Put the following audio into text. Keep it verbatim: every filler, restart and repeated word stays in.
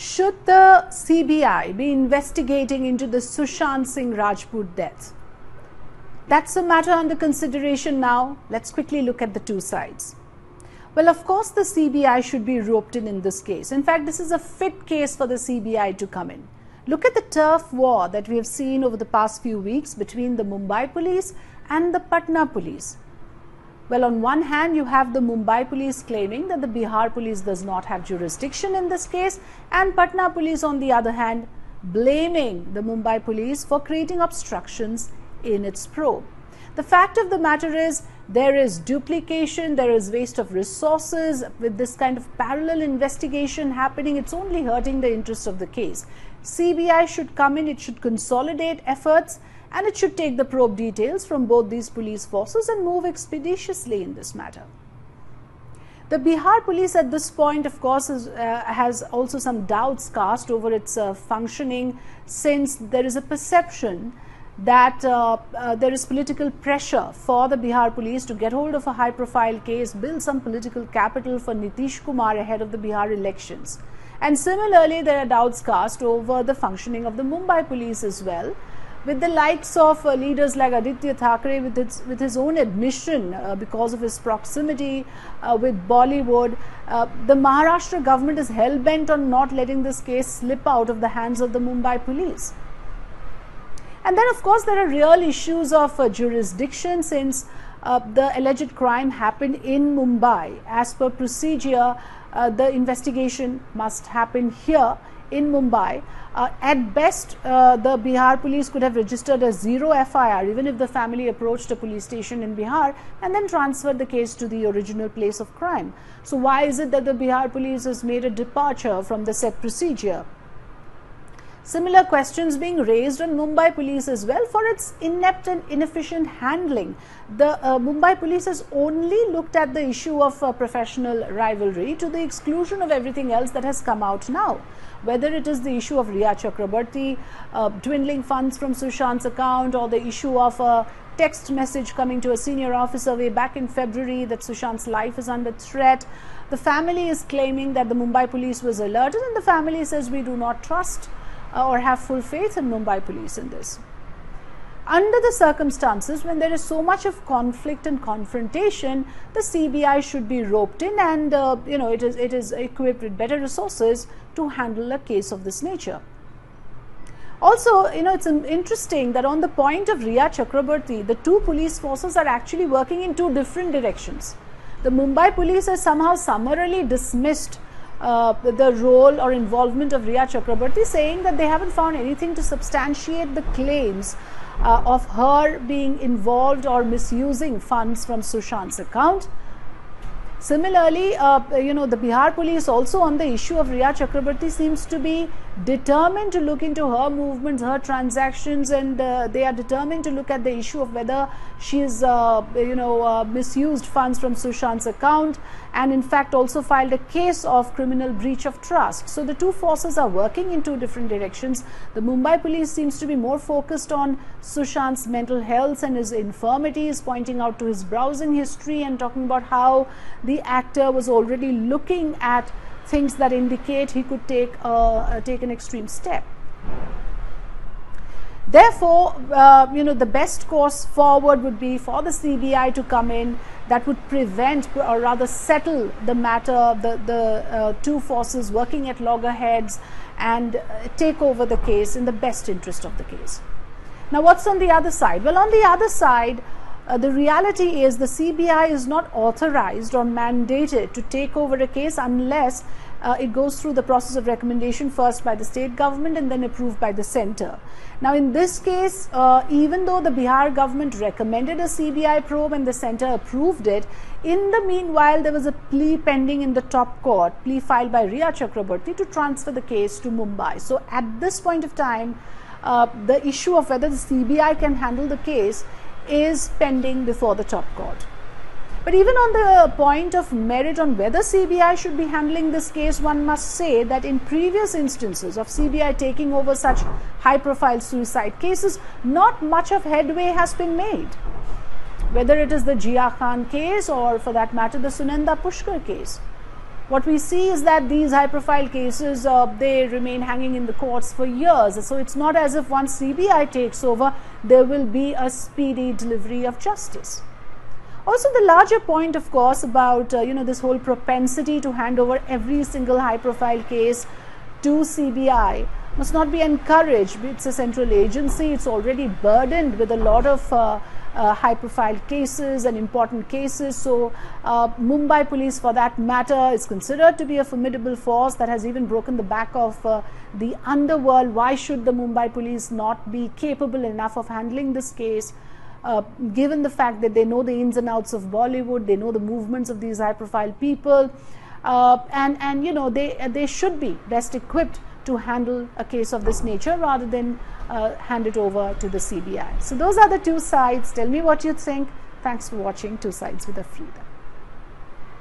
Should the C B I be investigating into the Sushant Singh Rajput death? That's a matter under consideration now. Let's quickly look at the two sides. Well, of course, the C B I should be roped in in this case. In fact, this is a fit case for the C B I to come in. Look at the turf war that we have seen over the past few weeks between the Mumbai police and the Patna police. Well, on one hand, you have the Mumbai police claiming that the Bihar police does not have jurisdiction in this case, and Patna police, on the other hand, blaming the Mumbai police for creating obstructions in its probe. The fact of the matter is there is duplication, there is waste of resources. With this kind of parallel investigation happening, it's only hurting the interest of the case. C B I should come in, it should consolidate efforts, and it should take the probe details from both these police forces and move expeditiously in this matter. The Bihar police at this point, of course, is, uh, has also some doubts cast over its uh, functioning, since there is a perception that uh, uh, there is political pressure for the Bihar police to get hold of a high-profile case, build some political capital for Nitish Kumar ahead of the Bihar elections. And similarly, there are doubts cast over the functioning of the Mumbai police as well, with the likes of uh, leaders like Aditya Thakur, with, its, with his own admission uh, because of his proximity uh, with Bollywood. Uh, the Maharashtra government is hell-bent on not letting this case slip out of the hands of the Mumbai police. And then, of course, there are real issues of uh, jurisdiction, since uh, the alleged crime happened in Mumbai. As per procedure, uh, the investigation must happen here in Mumbai. Uh, at best, uh, the Bihar police could have registered a zero F I R, even if the family approached a police station in Bihar and then transferred the case to the original place of crime. So why is it that the Bihar police has made a departure from the set procedure? Similar questions being raised on Mumbai police as well for its inept and inefficient handling. The uh, Mumbai police has only looked at the issue of uh, professional rivalry to the exclusion of everything else that has come out now. Whether it is the issue of Rhea Chakraborty uh, dwindling funds from Sushant's account, or the issue of a text message coming to a senior officer way back in February that Sushant's life is under threat. The family is claiming that the Mumbai police was alerted, and the family says we do not trust or have full faith in Mumbai police in this. Under the circumstances, when there is so much of conflict and confrontation, the C B I should be roped in, and uh, you know, it is it is equipped with better resources to handle a case of this nature. Also, you know, it's interesting that on the point of Rhea Chakraborty, the two police forces are actually working in two different directions. The Mumbai police has somehow summarily dismissed Uh, the role or involvement of Rhea Chakraborty, saying that they haven't found anything to substantiate the claims uh, of her being involved or misusing funds from Sushant's account. Similarly, uh, you know, the Bihar police also on the issue of Rhea Chakraborty seems to be determined to look into her movements, her transactions, and uh, they are determined to look at the issue of whether she is, uh, you know, uh, misused funds from Sushant's account, and in fact also filed a case of criminal breach of trust. So the two forces are working in two different directions. The Mumbai police seems to be more focused on Sushant's mental health and his infirmities, pointing out to his browsing history and talking about how the actor was already looking at things that indicate he could take uh, take an extreme step. Therefore, uh, you know, the best course forward would be for the C B I to come in. That would prevent, or rather settle, the matter, the, the uh, two forces working at loggerheads, and uh, take over the case in the best interest of the case. Now, what's on the other side? Well, on the other side, Uh, the reality is the C B I is not authorized or mandated to take over a case unless uh, it goes through the process of recommendation, first by the state government and then approved by the center. Now, in this case, uh, even though the Bihar government recommended a C B I probe and the center approved it, in the meanwhile, there was a plea pending in the top court, plea filed by Rhea Chakraborty to transfer the case to Mumbai. So, at this point of time, uh, the issue of whether the C B I can handle the case is pending before the top court. But even on the point of merit on whether C B I should be handling this case, one must say that in previous instances of C B I taking over such high-profile suicide cases, not much of headway has been made. Whether it is the Jia Khan case, or for that matter the Sunanda Pushkar case. What we see is that these high-profile cases, uh, they remain hanging in the courts for years. So it's not as if once C B I takes over, there will be a speedy delivery of justice. Also, the larger point, of course, about uh, you know this whole propensity to hand over every single high-profile case to C B I must not be encouraged. It's a central agency. It's already burdened with a lot of uh, uh, high-profile cases and important cases. So, uh, Mumbai police, for that matter, is considered to be a formidable force that has even broken the back of uh, the underworld. Why should the Mumbai police not be capable enough of handling this case? Uh, given the fact that they know the ins and outs of Bollywood, they know the movements of these high-profile people, uh, and and you know they they should be best equipped to handle a case of this nature rather than uh, hand it over to the C B I. So those are the two sides. Tell me what you think. Thanks for watching Two Sides with Afrida.